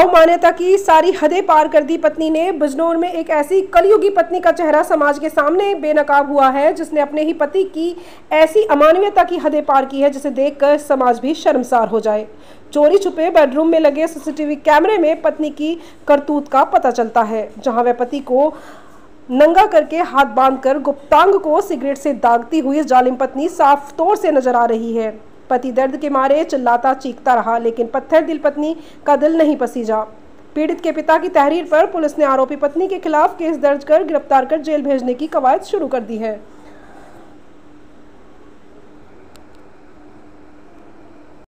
अवमान्यता की सारी हदें पार कर दी पत्नी ने। बिजनौर में एक ऐसी कलयुगी पत्नी का चेहरा समाज के सामने बेनकाब हुआ है जिसने अपने ही पति की ऐसी अमानवीयता की हदें पार की है जिसे देखकर समाज भी शर्मसार हो जाए। चोरी छुपे बेडरूम में लगे सीसीटीवी कैमरे में पत्नी की करतूत का पता चलता है, जहां वह पति को नंगा करके हाथ बांधकर गुप्तांग को सिगरेट से दागती हुई जालिम पत्नी साफ तौर से नजर आ रही है। पति दर्द के मारे चिल्लाता चीखता रहा, लेकिन पत्थर दिल पत्नी का दिल नहीं पसीजा। पीड़ित के पिता की तहरीर पर पुलिस ने आरोपी पत्नी के खिलाफ केस दर्ज कर गिरफ्तार कर जेल भेजने की कवायद शुरू कर दी है।